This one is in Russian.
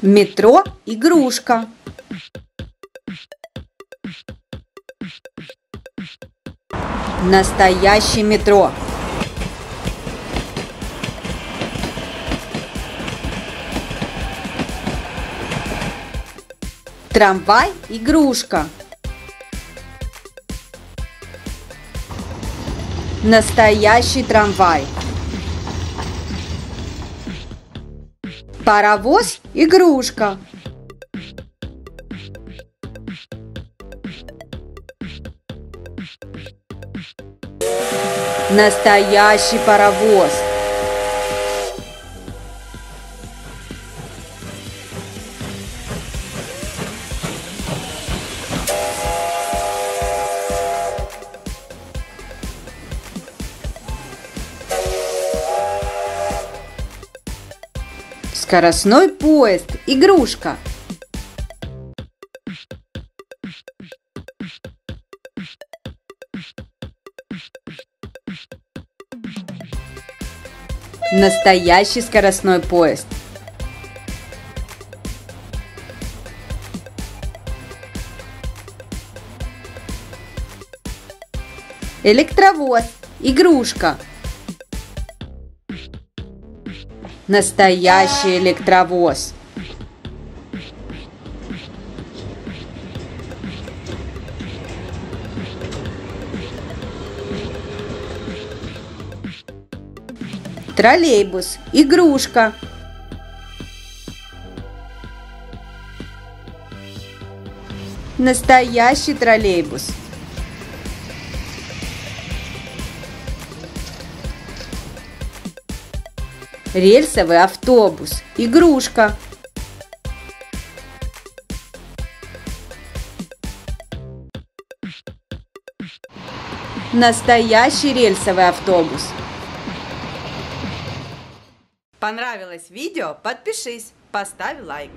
Метро игрушка. Настоящее метро. Трамвай игрушка. Настоящий трамвай. Паровоз игрушка. Настоящий паровоз. Скоростной поезд игрушка. Настоящий скоростной поезд. Электровоз игрушка. Настоящий электровоз. Троллейбус игрушка. Настоящий троллейбус. Рельсовый автобус игрушка. Настоящий рельсовый автобус. Понравилось видео? Подпишись, поставь лайк.